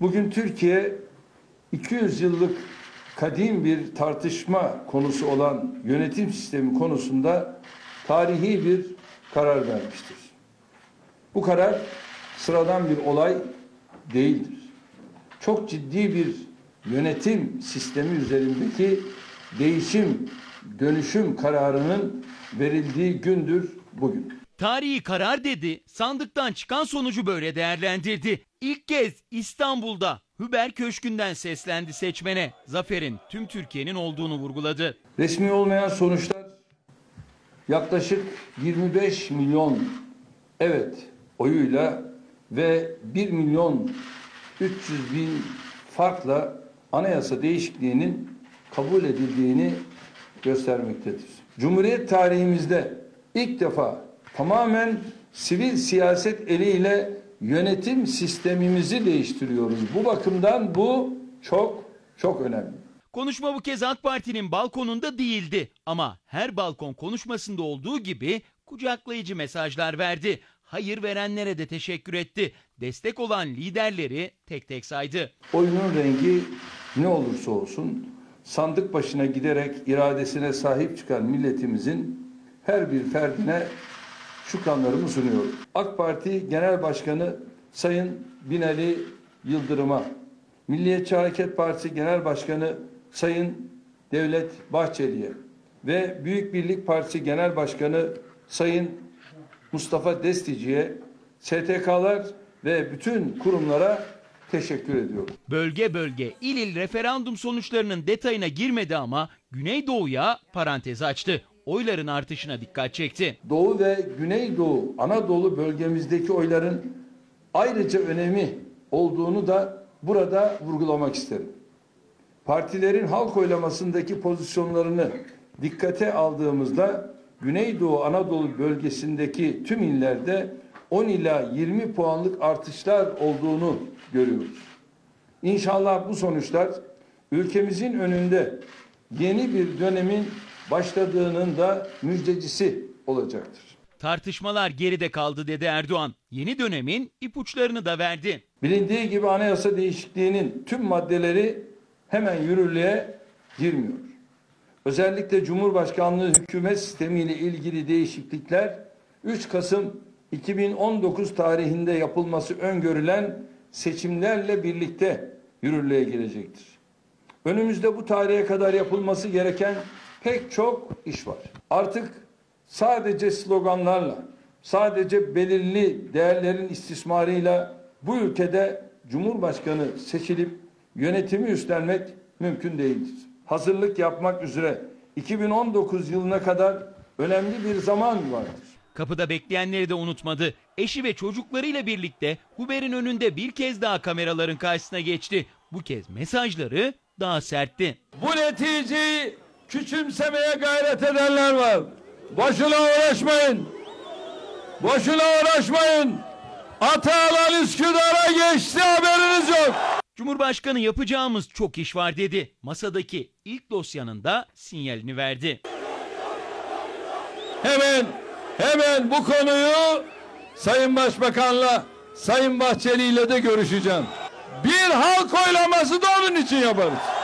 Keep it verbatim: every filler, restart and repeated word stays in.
Bugün Türkiye iki yüz yıllık kadim bir tartışma konusu olan yönetim sistemi konusunda tarihi bir karar vermiştir. Bu karar sıradan bir olay değildir. Çok ciddi bir yönetim sistemi üzerindeki değişim, dönüşüm kararının verildiği gündür bugün. Tarihi karar dedi, sandıktan çıkan sonucu böyle değerlendirdi. İlk kez İstanbul'da Hüber Köşkü'nden seslendi seçmene. Zaferin tüm Türkiye'nin olduğunu vurguladı. Resmi olmayan sonuçlar yaklaşık yirmi beş milyon evet oyuyla ve bir milyon üç yüz bin farkla anayasa değişikliğinin kabul edildiğini göstermektedir. Cumhuriyet tarihimizde ilk defa tamamen sivil siyaset eliyle yönetim sistemimizi değiştiriyoruz. Bu bakımdan bu çok çok önemli. Konuşma bu kez AK Parti'nin balkonunda değildi ama her balkon konuşmasında olduğu gibi kucaklayıcı mesajlar verdi. Hayır verenlere de teşekkür etti. Destek olan liderleri tek tek saydı. Oyunun rengi ne olursa olsun sandık başına giderek iradesine sahip çıkan milletimizin her bir ferdine şükranlarımı sunuyorum. AK Parti Genel Başkanı Sayın Binali Yıldırım'a, Milliyetçi Hareket Partisi Genel Başkanı Sayın Devlet Bahçeli'ye ve Büyük Birlik Partisi Genel Başkanı Sayın Mustafa Destici'ye, S T K'lar ve bütün kurumlara teşekkür ediyorum. Bölge bölge, il il referandum sonuçlarının detayına girmedi ama Güneydoğu'ya parantez açtı. Oyların artışına dikkat çekti. Doğu ve Güneydoğu, Anadolu bölgemizdeki oyların ayrıca önemi olduğunu da burada vurgulamak isterim. Partilerin halk oylamasındaki pozisyonlarını dikkate aldığımızda Güneydoğu Anadolu bölgesindeki tüm illerde on ila yirmi puanlık artışlar olduğunu görüyoruz. İnşallah bu sonuçlar ülkemizin önünde yeni bir dönemin başladığının da müjdecisi olacaktır. Tartışmalar geride kaldı dedi Erdoğan. Yeni dönemin ipuçlarını da verdi. Bilindiği gibi anayasa değişikliğinin tüm maddeleri hemen yürürlüğe girmiyor. Özellikle Cumhurbaşkanlığı hükümet sistemiyle ilgili değişiklikler üç Kasım iki bin on dokuz tarihinde yapılması öngörülen seçimlerle birlikte yürürlüğe girecektir. Önümüzde bu tarihe kadar yapılması gereken pek çok iş var. Artık sadece sloganlarla, sadece belirli değerlerin istismarıyla bu ülkede Cumhurbaşkanı seçilip yönetimi üstlenmek mümkün değildir. Hazırlık yapmak üzere iki bin on dokuz yılına kadar önemli bir zaman vardır. Kapıda bekleyenleri de unutmadı. Eşi ve çocuklarıyla birlikte Hüber'in önünde bir kez daha kameraların karşısına geçti. Bu kez mesajları daha sertti. Bu neticeyi küçümsemeye gayret edenler var. Boşuna uğraşmayın. Boşuna uğraşmayın. Atalan Üsküdar'a geçti, haberiniz yok. Cumhurbaşkanı yapacağımız çok iş var dedi. Masadaki ilk dosyanın da sinyalini verdi. Hemen hemen bu konuyu Sayın Başbakan'la, Sayın Bahçeli'yle de görüşeceğim. Bir halk oylaması da onun için yaparız.